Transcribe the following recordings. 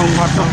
không hoạt động.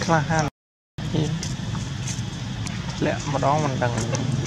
Khá là ham, lẹ mà đó mình đằng